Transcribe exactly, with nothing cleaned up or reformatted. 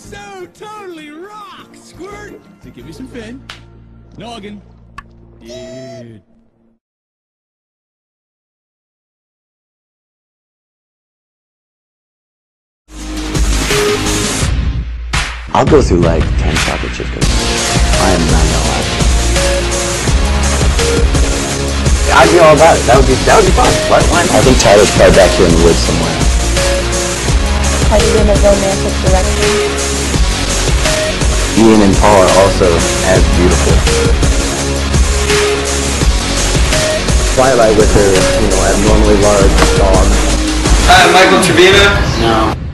so totally rock, Squirt! So give me some fin. Noggin. Dude. I'll go through like ten chocolate chip cookies. I am not gonna lie. I'd be all about it. That would be that would be fun. Why, why I think Tyler's probably back here in the woods somewhere. Are you in a romantic direction? Ian and Paul are also as beautiful. Twilight with her, you know, abnormally large dog. Hi, I'm Michael Trevino. No.